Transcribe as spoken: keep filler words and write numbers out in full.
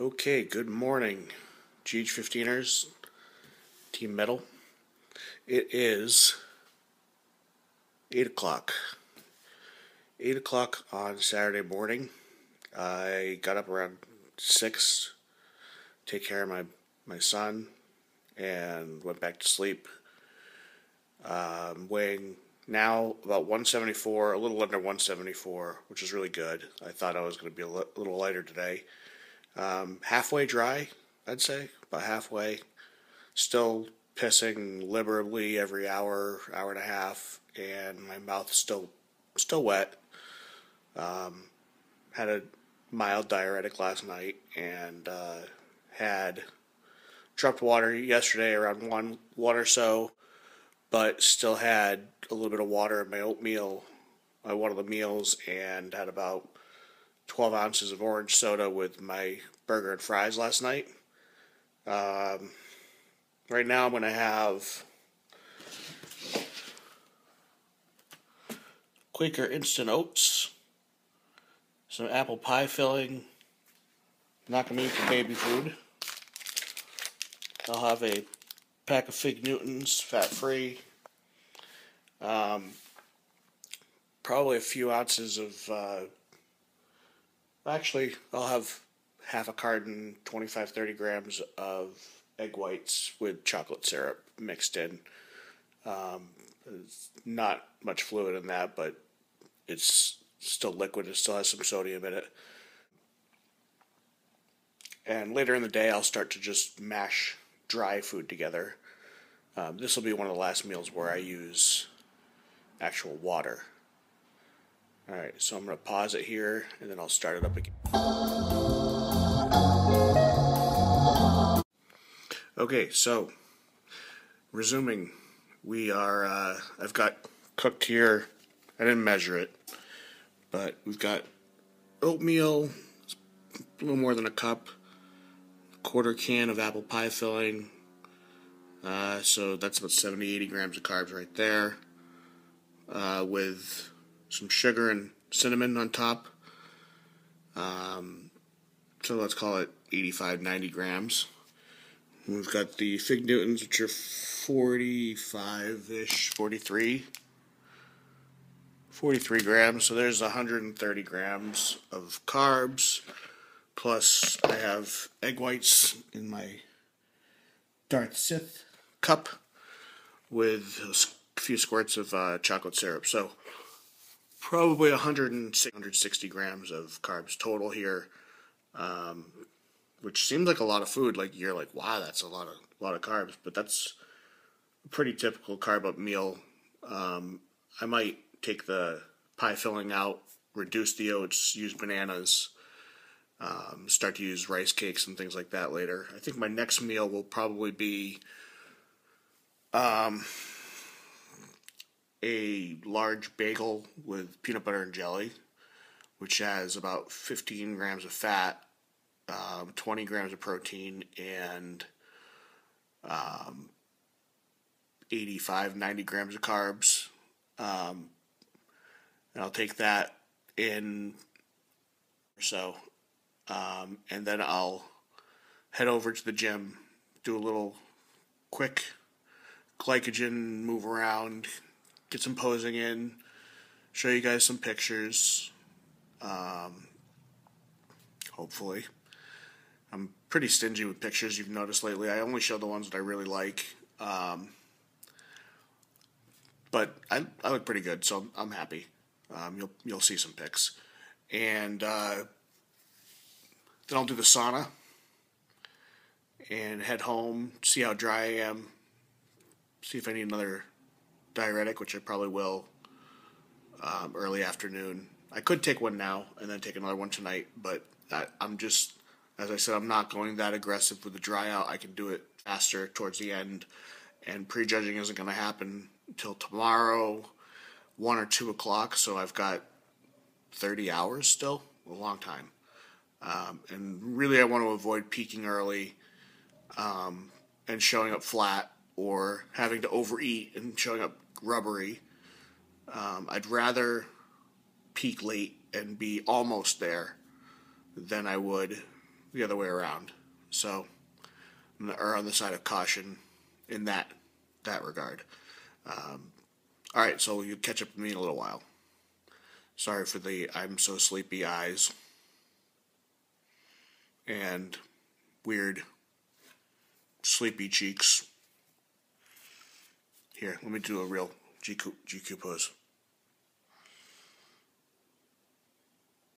Okay, good morning, G H fifteen ers, Team Metal. It is eight o'clock. eight o'clock on Saturday morning. I got up around six, take care of my, my son, and went back to sleep. Um, weighing now about one seventy-four, a little under one seventy-four, which is really good. I thought I was going to be a li- little lighter today. Um, halfway dry, I'd say, about halfway. Still pissing liberally every hour, hour and a half, and my mouth is still, still wet. Um, had a mild diuretic last night, and uh, had dropped water yesterday around one, one or so, but still had a little bit of water in my oatmeal, my one of the meals, and had about twelve ounces of orange soda with my burger and fries last night. Um, right now I'm going to have Quaker instant oats, some apple pie filling. I'm not going to eat the baby food. I'll have a pack of Fig Newtons, fat-free. Um, probably a few ounces of uh, Actually, I'll have half a carton, twenty-five, thirty grams of egg whites with chocolate syrup mixed in. Um, not much fluid in that, but it's still liquid. It still has some sodium in it. And later in the day, I'll start to just mash dry food together. Um, this will be one of the last meals where I use actual water. Alright, so I'm going to pause it here, and then I'll start it up again. Okay, so, resuming, we are, uh, I've got cooked here, I didn't measure it, but we've got oatmeal, a little more than a cup, a quarter can of apple pie filling, uh, so that's about seventy, eighty grams of carbs right there, uh, with some sugar and cinnamon on top, um, so let's call it eighty-five, ninety grams. We've got the Fig Newtons, which are forty-five-ish, forty-three, forty-three grams, so there's one hundred thirty grams of carbs, plus I have egg whites in my Darth Sith cup with a few squirts of uh, chocolate syrup, so probably one hundred sixty grams of carbs total here, um, which seems like a lot of food. Like you're like, wow, that's a lot of lot of carbs, but that's a pretty typical carb up meal. Um, I might take the pie filling out, reduce the oats, use bananas, um, start to use rice cakes and things like that later. I think my next meal will probably be Um, a large bagel with peanut butter and jelly, which has about fifteen grams of fat, um, twenty grams of protein, and um, eighty-five, ninety grams of carbs. Um, and I'll take that in or so, um, and then I'll head over to the gym, do a little quick glycogen move around, get some posing in, show you guys some pictures, um, hopefully. I'm pretty stingy with pictures, you've noticed lately. I only show the ones that I really like, um, but I, I look pretty good, so I'm, I'm happy. Um, you'll, you'll see some pics. And uh, then I'll do the sauna and head home, see how dry I am, see if I need another diuretic, which I probably will, um, early afternoon. I could take one now and then take another one tonight, but I, I'm just, as I said, I'm not going that aggressive with the dry out. I can do it faster towards the end, and prejudging isn't going to happen until tomorrow, one or two o'clock, so I've got thirty hours still, a long time. Um, and really I want to avoid peaking early um, and showing up flat, or having to overeat and showing up rubbery. Um, I'd rather peak late and be almost there than I would the other way around. So, or on the side of caution in that that regard. Um, all right, so you'll catch up with me in a little while. Sorry for the I'm so sleepy eyes and weird sleepy cheeks. Here, let me do a real G Q, G Q pose.